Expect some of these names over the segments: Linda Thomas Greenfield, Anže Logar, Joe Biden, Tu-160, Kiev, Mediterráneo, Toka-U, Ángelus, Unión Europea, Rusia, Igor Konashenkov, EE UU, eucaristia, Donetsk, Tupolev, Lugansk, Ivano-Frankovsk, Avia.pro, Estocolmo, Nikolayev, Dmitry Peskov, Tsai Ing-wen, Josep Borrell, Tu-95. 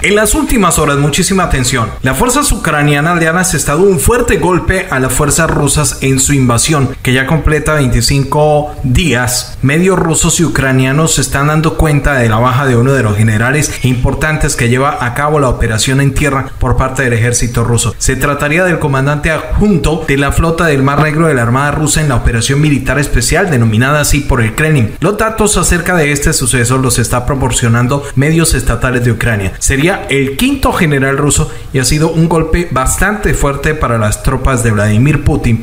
En las últimas horas, muchísima atención, las fuerzas ucranianas le han asestado un fuerte golpe a las fuerzas rusas en su invasión, que ya completa 25 días. Medios rusos y ucranianos se están dando cuenta de la baja de uno de los generales importantes que lleva a cabo la operación en tierra por parte del ejército ruso. Se trataría del comandante adjunto de la flota del Mar Negro de la Armada Rusa en la operación militar especial, denominada así por el Kremlin. Los datos acerca de este suceso los está proporcionando medios estatales de Ucrania. Sería el quinto general ruso y ha sido un golpe bastante fuerte para las tropas de Vladimir Putin.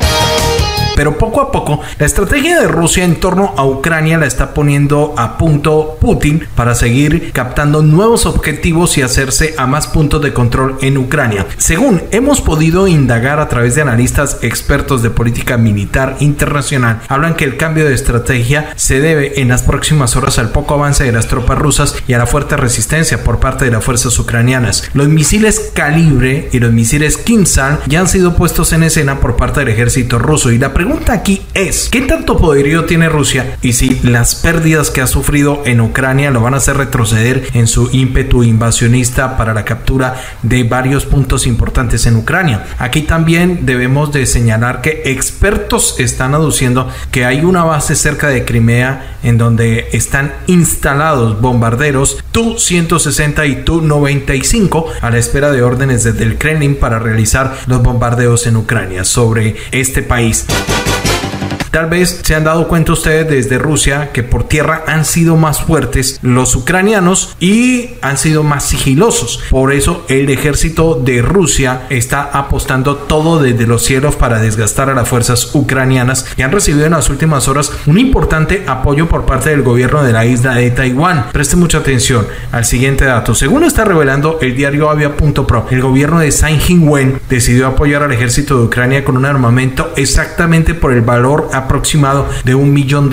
Pero poco a poco la estrategia de Rusia en torno a Ucrania la está poniendo a punto Putin para seguir captando nuevos objetivos y hacerse a más puntos de control en Ucrania. Según hemos podido indagar a través de analistas expertos de política militar internacional, hablan que el cambio de estrategia se debe en las próximas horas al poco avance de las tropas rusas y a la fuerte resistencia por parte de las fuerzas ucranianas. Los misiles Calibre y los misiles Kinzhal ya han sido puestos en escena por parte del ejército ruso, y la pregunta aquí es, ¿qué tanto poderío tiene Rusia y si las pérdidas que ha sufrido en Ucrania lo van a hacer retroceder en su ímpetu invasionista para la captura de varios puntos importantes en Ucrania? Aquí también debemos de señalar que expertos están aduciendo que hay una base cerca de Crimea en donde están instalados bombarderos Tu-160 y Tu-95 a la espera de órdenes desde el Kremlin para realizar los bombardeos en Ucrania sobre este país. Tal vez se han dado cuenta ustedes desde Rusia que por tierra han sido más fuertes los ucranianos y han sido más sigilosos. Por eso el ejército de Rusia está apostando todo desde los cielos para desgastar a las fuerzas ucranianas, y han recibido en las últimas horas un importante apoyo por parte del gobierno de la isla de Taiwán. Preste mucha atención al siguiente dato. Según está revelando el diario Avia.pro, el gobierno de Tsai Ing-wen decidió apoyar al ejército de Ucrania con un armamento exactamente por el valor aproximado de $1 millón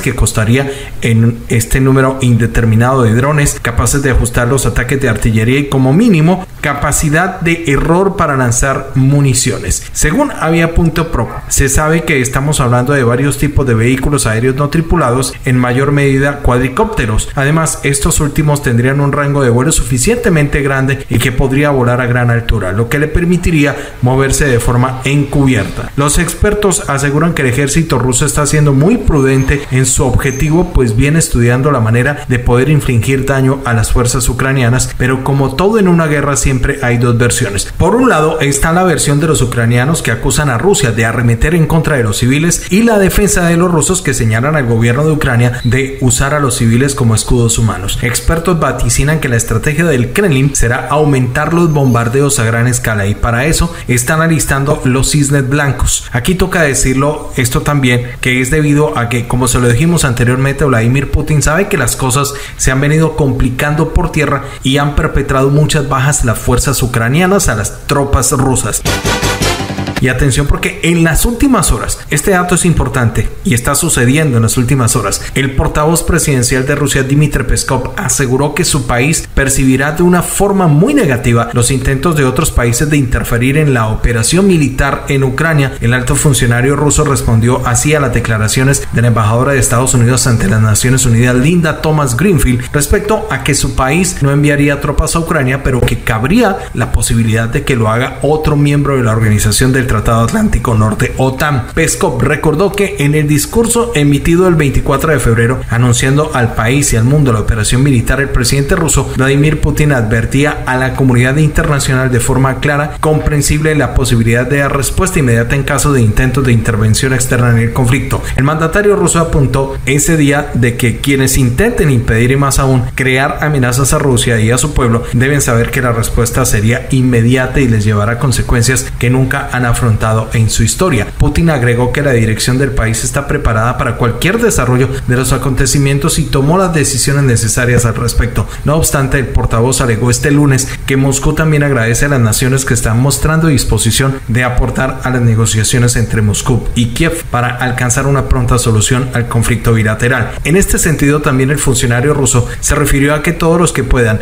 que costaría en este número indeterminado de drones capaces de ajustar los ataques de artillería y como mínimo capacidad de error para lanzar municiones. Según Avia.pro, se sabe que estamos hablando de varios tipos de vehículos aéreos no tripulados, en mayor medida cuadricópteros. Además, estos últimos tendrían un rango de vuelo suficientemente grande y que podría volar a gran altura, lo que le permitiría moverse de forma encubierta. Los expertos aseguran que el ejército ruso está siendo muy prudente en su objetivo, pues viene estudiando la manera de poder infligir daño a las fuerzas ucranianas, pero como todo en una guerra siempre hay dos versiones. Por un lado está la versión de los ucranianos que acusan a Rusia de arremeter en contra de los civiles, y la defensa de los rusos que señalan al gobierno de Ucrania de usar a los civiles como escudos humanos. Expertos vaticinan que la estrategia del Kremlin será aumentar los bombardeos a gran escala, y para eso están alistando los cisnes blancos. Aquí toca decirlo, esto también que es debido a que, como se lo dijimos anteriormente, Vladimir Putin sabe que las cosas se han venido complicando por tierra y han perpetrado muchas bajas las fuerzas ucranianas a las tropas rusas. Y atención, porque en las últimas horas, este dato es importante y está sucediendo en las últimas horas, el portavoz presidencial de Rusia, Dmitry Peskov, aseguró que su país percibirá de una forma muy negativa los intentos de otros países de interferir en la operación militar en Ucrania. El alto funcionario ruso respondió así a las declaraciones de la embajadora de Estados Unidos ante las Naciones Unidas, Linda Thomas Greenfield, respecto a que su país no enviaría tropas a Ucrania, pero que cabría la posibilidad de que lo haga otro miembro de la organización del Tratado Atlántico Norte, OTAN. Peskov recordó que en el discurso emitido el 24 de febrero, anunciando al país y al mundo la operación militar, el presidente ruso Vladimir Putin advertía a la comunidad internacional de forma clara, comprensible, la posibilidad de dar respuesta inmediata en caso de intentos de intervención externa en el conflicto. El mandatario ruso apuntó ese día de que quienes intenten impedir y más aún crear amenazas a Rusia y a su pueblo deben saber que la respuesta sería inmediata y les llevará consecuencias que nunca han afrontado en su historia. Putin agregó que la dirección del país está preparada para cualquier desarrollo de los acontecimientos y tomó las decisiones necesarias al respecto. No obstante, el portavoz alegó este lunes que Moscú también agradece a las naciones que están mostrando disposición de aportar a las negociaciones entre Moscú y Kiev para alcanzar una pronta solución al conflicto bilateral. En este sentido, también el funcionario ruso se refirió a que todos los que puedan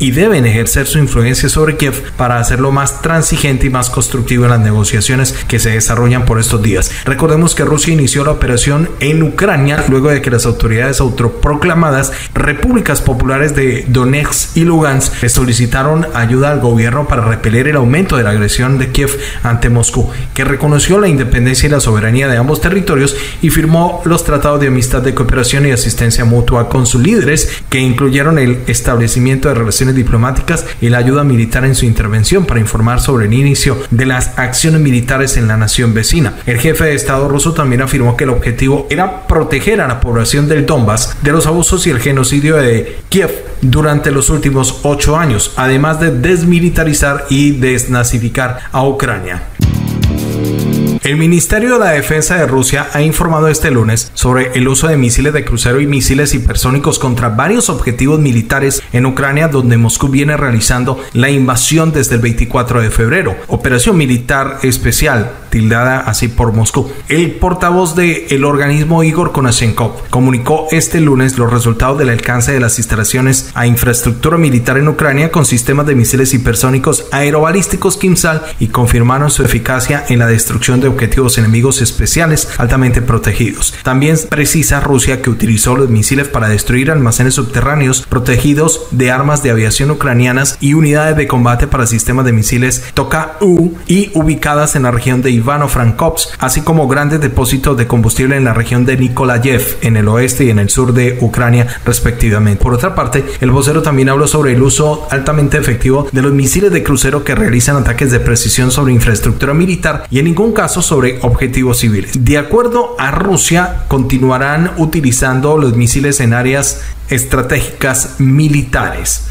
y deben ejercer su influencia sobre Kiev para hacerlo más transigente y más constructivo en las negociaciones negociaciones que se desarrollan por estos días. Recordemos que Rusia inició la operación en Ucrania luego de que las autoridades autoproclamadas repúblicas populares de Donetsk y Lugansk solicitaron ayuda al gobierno para repeler el aumento de la agresión de Kiev ante Moscú, que reconoció la independencia y la soberanía de ambos territorios y firmó los tratados de amistad, de cooperación y asistencia mutua con sus líderes, que incluyeron el establecimiento de relaciones diplomáticas y la ayuda militar en su intervención para informar sobre el inicio de las acciones militares en la nación vecina. El jefe de Estado ruso también afirmó que el objetivo era proteger a la población del Donbass de los abusos y el genocidio de Kiev durante los últimos 8 años, además de desmilitarizar y desnazificar a Ucrania. El Ministerio de la Defensa de Rusia ha informado este lunes sobre el uso de misiles de crucero y misiles hipersónicos contra varios objetivos militares en Ucrania, donde Moscú viene realizando la invasión desde el 24 de febrero, operación militar especial, tildada así por Moscú. El portavoz del organismo, Igor Konashenkov, comunicó este lunes los resultados del alcance de las instalaciones a infraestructura militar en Ucrania con sistemas de misiles hipersónicos aerobalísticos Kinzhal, y confirmaron su eficacia en la destrucción de objetivos enemigos especiales altamente protegidos. También precisa Rusia que utilizó los misiles para destruir almacenes subterráneos protegidos de armas de aviación ucranianas y unidades de combate para sistemas de misiles Toka-U y ubicadas en la región de Ivano-Frankovsk, así como grandes depósitos de combustible en la región de Nikolayev, en el oeste y en el sur de Ucrania, respectivamente. Por otra parte, el vocero también habló sobre el uso altamente efectivo de los misiles de crucero que realizan ataques de precisión sobre infraestructura militar y en ningún caso sobre objetivos civiles. De acuerdo a Rusia, continuarán utilizando los misiles en áreas estratégicas militares.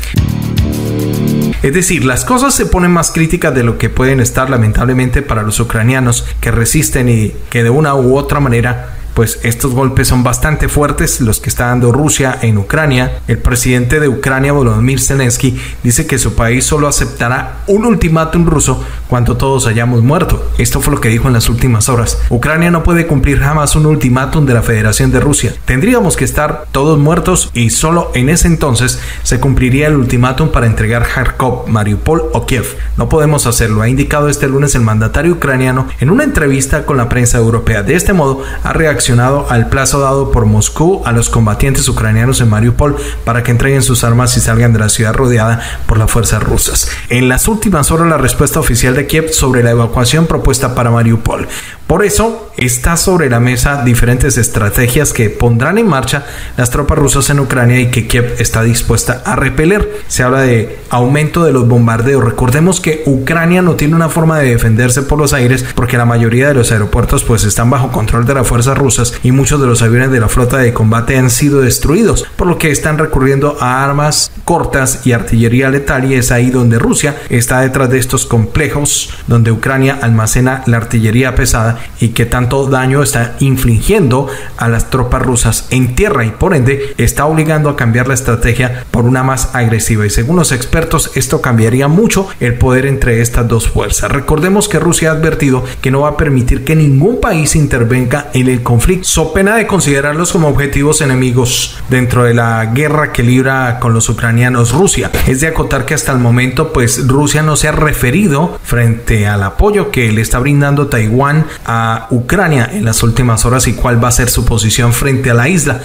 Es decir, las cosas se ponen más críticas de lo que pueden estar, lamentablemente, para los ucranianos que resisten y que de una u otra manera, pues estos golpes son bastante fuertes los que está dando Rusia en Ucrania. El presidente de Ucrania, Volodymyr Zelensky, dice que su país solo aceptará un ultimátum ruso cuando todos hayamos muerto. Esto fue lo que dijo en las últimas horas. Ucrania no puede cumplir jamás un ultimátum de la Federación de Rusia. Tendríamos que estar todos muertos y solo en ese entonces se cumpliría el ultimátum para entregar Kharkov, Mariupol o Kiev. No podemos hacerlo, ha indicado este lunes el mandatario ucraniano en una entrevista con la prensa europea. De este modo, ha reaccionado al plazo dado por Moscú a los combatientes ucranianos en Mariupol para que entreguen sus armas y salgan de la ciudad rodeada por las fuerzas rusas. En las últimas horas, la respuesta oficial de Kiev sobre la evacuación propuesta para Mariupol. Por eso está sobre la mesa diferentes estrategias que pondrán en marcha las tropas rusas en Ucrania y que Kiev está dispuesta a repeler. Se habla de aumento de los bombardeos. Recordemos que Ucrania no tiene una forma de defenderse por los aires porque la mayoría de los aeropuertos pues están bajo control de las fuerzas rusas y muchos de los aviones de la flota de combate han sido destruidos, por lo que están recurriendo a armas cortas y artillería letal, y es ahí donde Rusia está detrás de estos complejos donde Ucrania almacena la artillería pesada y que tanto daño está infligiendo a las tropas rusas en tierra, y por ende está obligando a cambiar la estrategia por una más agresiva, y según los expertos esto cambiaría mucho el poder entre estas dos fuerzas. Recordemos que Rusia ha advertido que no va a permitir que ningún país intervenga en el conflicto, so pena de considerarlos como objetivos enemigos dentro de la guerra que libra con los ucranianos Rusia. Es de acotar que hasta el momento pues Rusia no se ha referido frente al apoyo que le está brindando Taiwán a Ucrania en las últimas horas y cuál va a ser su posición frente a la isla.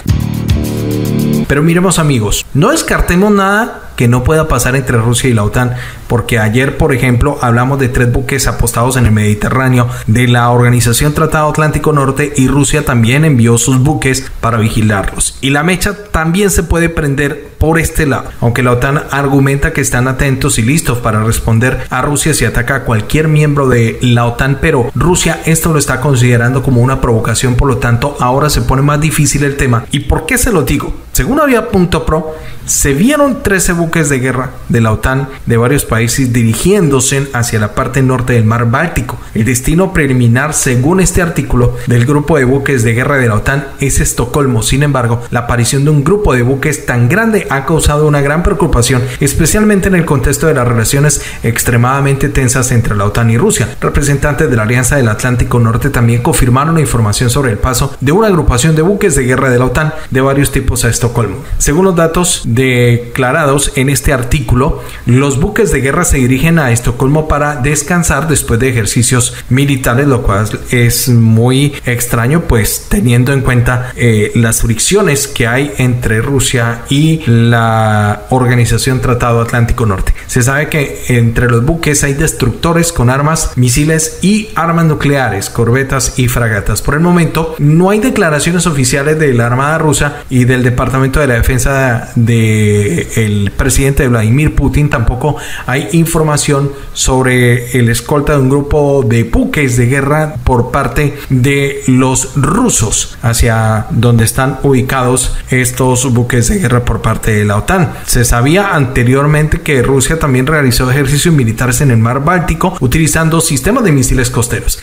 Pero miremos, amigos, no descartemos nada que no pueda pasar entre Rusia y la OTAN, porque ayer, por ejemplo, hablamos de 3 buques apostados en el Mediterráneo de la Organización Tratado Atlántico Norte, y Rusia también envió sus buques para vigilarlos. Y la mecha también se puede prender por este lado, aunque la OTAN argumenta que están atentos y listos para responder a Rusia si ataca a cualquier miembro de la OTAN, pero Rusia esto lo está considerando como una provocación, por lo tanto ahora se pone más difícil el tema. ¿Y por qué se lo digo? Según Avia.pro, se vieron 13 buques de guerra de la OTAN de varios países dirigiéndose hacia la parte norte del mar Báltico. El destino preliminar, según este artículo, del grupo de buques de guerra de la OTAN es Estocolmo. Sin embargo, la aparición de un grupo de buques tan grande Occidente ha causado una gran preocupación, especialmente en el contexto de las relaciones extremadamente tensas entre la OTAN y Rusia. Representantes de la Alianza del Atlántico Norte también confirmaron la información sobre el paso de una agrupación de buques de guerra de la OTAN de varios tipos a Estocolmo. Según los datos declarados en este artículo, los buques de guerra se dirigen a Estocolmo para descansar después de ejercicios militares, lo cual es muy extraño, pues teniendo en cuenta las fricciones que hay entre Rusia y la Organización Tratado Atlántico Norte. Se sabe que entre los buques hay destructores con armas, misiles y armas nucleares, corbetas y fragatas. Por el momento no hay declaraciones oficiales de la Armada Rusa y del Departamento de la Defensa del presidente Vladimir Putin. Tampoco hay información sobre el escolta de un grupo de buques de guerra por parte de los rusos hacia donde están ubicados estos buques de guerra por parte de la OTAN. Se sabía anteriormente que Rusia también realizó ejercicios militares en el mar Báltico utilizando sistemas de misiles costeros.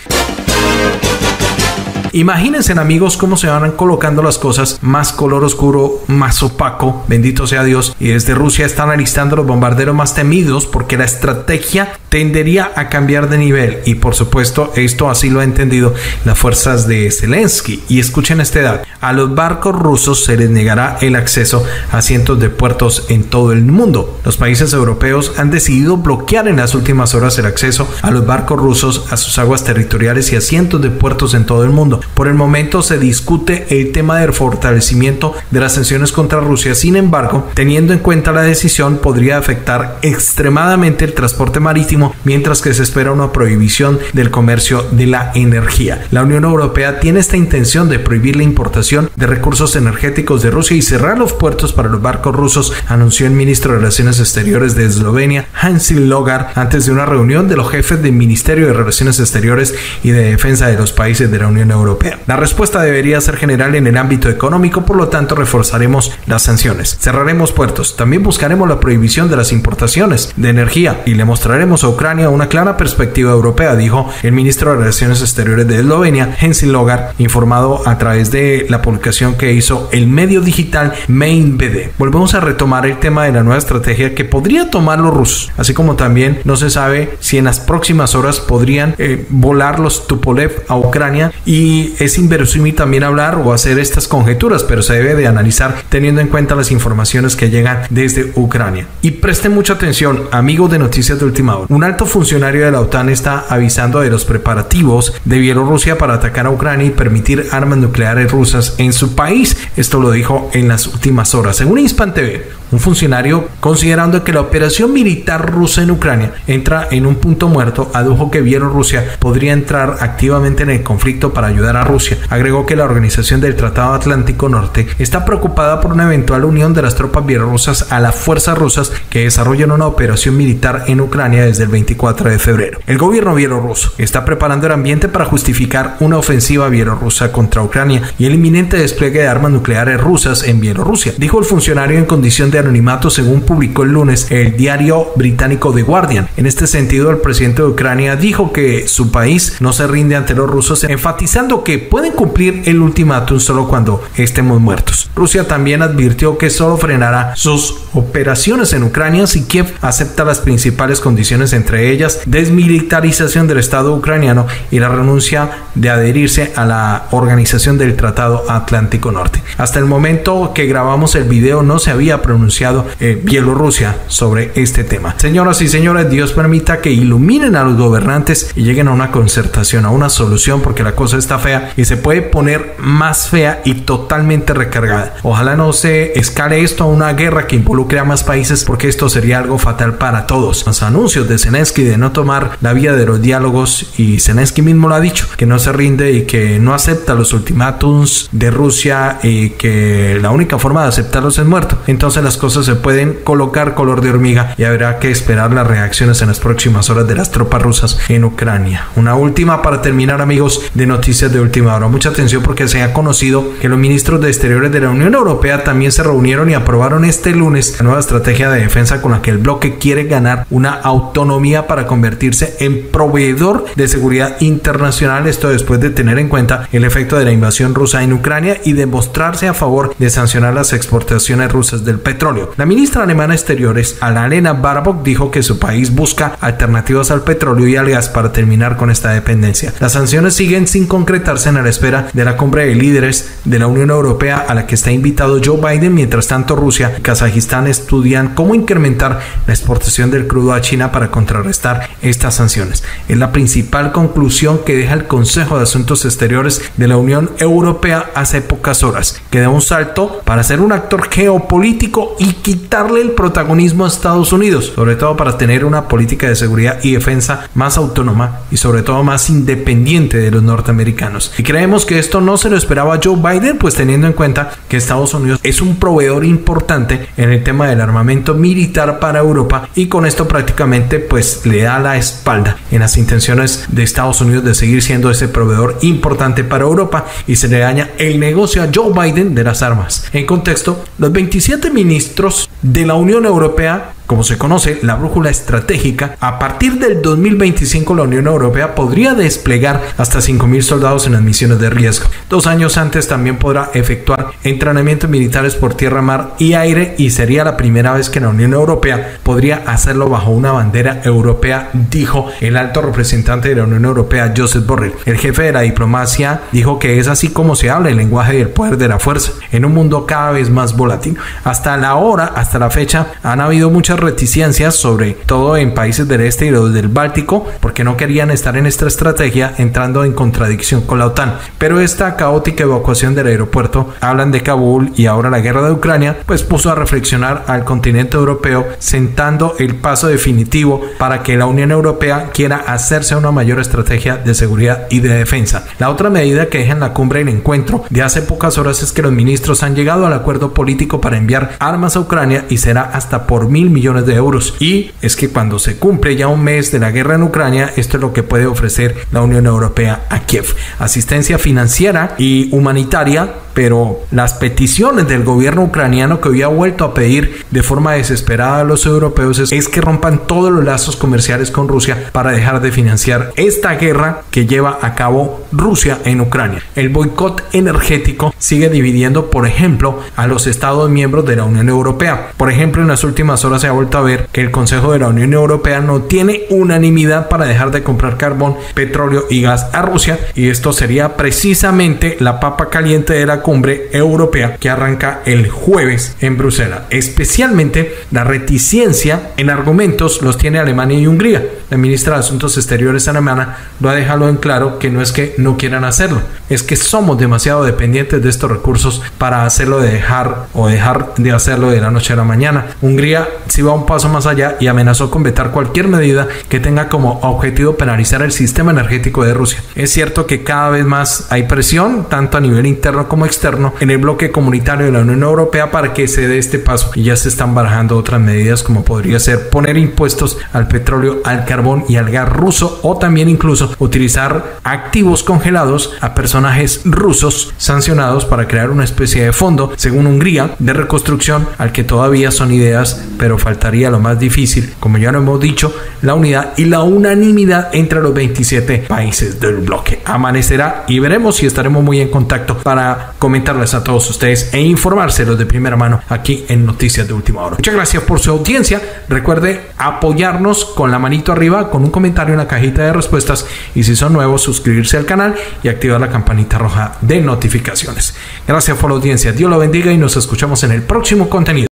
Imagínense, amigos, cómo se van colocando las cosas, más color oscuro, más opaco, bendito sea Dios. Y desde Rusia están alistando los bombarderos más temidos porque la estrategia tendería a cambiar de nivel. Y por supuesto, esto así lo han entendido las fuerzas de Zelensky. Y escuchen esta edad, a los barcos rusos se les negará el acceso a cientos de puertos en todo el mundo. Los países europeos han decidido bloquear en las últimas horas el acceso a los barcos rusos a sus aguas territoriales y a cientos de puertos en todo el mundo. Por el momento se discute el tema del fortalecimiento de las sanciones contra Rusia. Sin embargo, teniendo en cuenta la decisión, podría afectar extremadamente el transporte marítimo, mientras que se espera una prohibición del comercio de la energía. La Unión Europea tiene esta intención de prohibir la importación de recursos energéticos de Rusia y cerrar los puertos para los barcos rusos, anunció el ministro de Relaciones Exteriores de Eslovenia, Anže Logar, antes de una reunión de los jefes del Ministerio de Relaciones Exteriores y de Defensa de los países de la Unión Europea. La respuesta debería ser general en el ámbito económico, por lo tanto reforzaremos las sanciones, cerraremos puertos, también buscaremos la prohibición de las importaciones de energía y le mostraremos a Ucrania una clara perspectiva europea, dijo el ministro de Relaciones Exteriores de Eslovenia, Anže Logar, informado a través de la publicación que hizo el medio digital MainBD. Volvemos a retomar el tema de la nueva estrategia que podría tomar los rusos, así como también no se sabe si en las próximas horas podrían volar los Tupolev a Ucrania. Y es inverosímil también hablar o hacer estas conjeturas, pero se debe de analizar teniendo en cuenta las informaciones que llegan desde Ucrania. Y presten mucha atención, amigos de Noticias de Última Hora. Un alto funcionario de la OTAN está avisando de los preparativos de Bielorrusia para atacar a Ucrania y permitir armas nucleares rusas en su país. Esto lo dijo en las últimas horas. Según Hispan TV, un funcionario, considerando que la operación militar rusa en Ucrania entra en un punto muerto, adujo que Bielorrusia podría entrar activamente en el conflicto para ayudar a Rusia. Agregó que la Organización del Tratado Atlántico Norte está preocupada por una eventual unión de las tropas bielorrusas a las fuerzas rusas que desarrollan una operación militar en Ucrania desde el 24 de febrero. El gobierno bielorruso está preparando el ambiente para justificar una ofensiva bielorrusa contra Ucrania y el inminente despliegue de armas nucleares rusas en Bielorrusia, dijo el funcionario en condición de anonimato, según publicó el lunes el diario británico The Guardian. En este sentido, el presidente de Ucrania dijo que su país no se rinde ante los rusos, enfatizando que pueden cumplir el ultimátum solo cuando estemos muertos. Rusia también advirtió que solo frenará sus operaciones en Ucrania si Kiev acepta las principales condiciones, entre ellas desmilitarización del Estado ucraniano y la renuncia de adherirse a la Organización del Tratado Atlántico Norte. Hasta el momento que grabamos el video no se había pronunciado Bielorrusia sobre este tema. Señoras y señores, Dios permita que iluminen a los gobernantes y lleguen a una concertación, a una solución, porque la cosa está fea y se puede poner más fea y totalmente recargada. Ojalá no se escale esto a una guerra que involucre a más países, porque esto sería algo fatal para todos. Los anuncios de Zelensky de no tomar la vía de los diálogos, y Zelensky mismo lo ha dicho, que no se rinde y que no acepta los ultimátums de Rusia y que la única forma de aceptarlos es muerto. Entonces las cosas se pueden colocar color de hormiga y habrá que esperar las reacciones en las próximas horas de las tropas rusas en Ucrania. Una última para terminar, amigos de Noticias de Última Hora. Mucha atención, porque se ha conocido que los ministros de Exteriores de la Unión Europea también se reunieron y aprobaron este lunes la nueva estrategia de defensa con la que el bloque quiere ganar una autonomía para convertirse en proveedor de seguridad internacional. Esto después de tener en cuenta el efecto de la invasión rusa en Ucrania y de mostrarse a favor de sancionar las exportaciones rusas del petróleo. petróleo. La ministra alemana de Exteriores, Annalena Baerbock, dijo que su país busca alternativas al petróleo y al gas para terminar con esta dependencia. Las sanciones siguen sin concretarse en la espera de la cumbre de líderes de la Unión Europea a la que está invitado Joe Biden. Mientras tanto, Rusia y Kazajistán estudian cómo incrementar la exportación del crudo a China para contrarrestar estas sanciones. Es la principal conclusión que deja el Consejo de Asuntos Exteriores de la Unión Europea hace pocas horas, que da un salto para ser un actor geopolítico y quitarle el protagonismo a Estados Unidos, sobre todo para tener una política de seguridad y defensa más autónoma y sobre todo más independiente de los norteamericanos. Y creemos que esto no se lo esperaba Joe Biden, pues teniendo en cuenta que Estados Unidos es un proveedor importante en el tema del armamento militar para Europa, y con esto prácticamente pues le da la espalda en las intenciones de Estados Unidos de seguir siendo ese proveedor importante para Europa, y se le daña el negocio a Joe Biden de las armas. En contexto, los 27 ministros de la Unión Europea, como se conoce la brújula estratégica, a partir del 2025 la Unión Europea podría desplegar hasta 5.000 soldados en las misiones de riesgo. 2 años antes también podrá efectuar entrenamientos militares por tierra, mar y aire, y sería la primera vez que la Unión Europea podría hacerlo bajo una bandera europea, dijo el alto representante de la Unión Europea, Josep Borrell. El jefe de la diplomacia dijo que es así como se habla el lenguaje del poder de la fuerza en un mundo cada vez más volátil. Hasta la fecha han habido muchas reticencias, sobre todo en países del este y los del Báltico, porque no querían estar en esta estrategia entrando en contradicción con la OTAN. Pero esta caótica evacuación del aeropuerto, hablan de Kabul, y ahora la guerra de Ucrania, pues puso a reflexionar al continente europeo, sentando el paso definitivo para que la Unión Europea quiera hacerse una mayor estrategia de seguridad y de defensa. La otra medida que deja en la cumbre del encuentro de hace pocas horas es que los ministros han llegado al acuerdo político para enviar armas a Ucrania, y será hasta por 1.000 millones de euros. Y es que cuando se cumple ya un mes de la guerra en Ucrania, esto es lo que puede ofrecer la Unión Europea a Kiev: asistencia financiera y humanitaria. Pero las peticiones del gobierno ucraniano, que hoy ha vuelto a pedir de forma desesperada a los europeos, es que rompan todos los lazos comerciales con Rusia para dejar de financiar esta guerra que lleva a cabo Rusia en Ucrania. El boicot energético sigue dividiendo, por ejemplo, a los estados miembros de la Unión Europea. Por ejemplo, en las últimas horas se ha vuelto a ver que el Consejo de la Unión Europea no tiene unanimidad para dejar de comprar carbón, petróleo y gas a Rusia, y esto sería precisamente la papa caliente de la cumbre europea que arranca el jueves en Bruselas. Especialmente la reticencia en argumentos los tiene Alemania y Hungría. La ministra de Asuntos Exteriores alemana lo ha dejado en claro, que no es que no quieran hacerlo, es que somos demasiado dependientes de estos recursos para dejar de hacerlo de la noche a la mañana. Hungría sí va un paso más allá y amenazó con vetar cualquier medida que tenga como objetivo penalizar el sistema energético de Rusia. Es cierto que cada vez más hay presión, tanto a nivel interno como externo, en el bloque comunitario de la Unión Europea para que se dé este paso, y ya se están barajando otras medidas, como podría ser poner impuestos al petróleo, al carbón y al gas ruso, o también incluso utilizar activos congelados a personajes rusos sancionados para crear una especie de fondo, según Hungría, de reconstrucción, al que todavía son ideas, pero faltaría lo más difícil, como ya lo hemos dicho, la unidad y la unanimidad entre los 27 países del bloque. Amanecerá y veremos, y estaremos muy en contacto para comentarles a todos ustedes e informárselos de primera mano aquí en Noticias de Última Hora. Muchas gracias por su audiencia. Recuerde apoyarnos con la manito arriba, con un comentario en la cajita de respuestas, y si son nuevos, suscribirse al canal y activar la campanita roja de notificaciones. Gracias por la audiencia. Dios lo bendiga y nos escuchamos en el próximo contenido.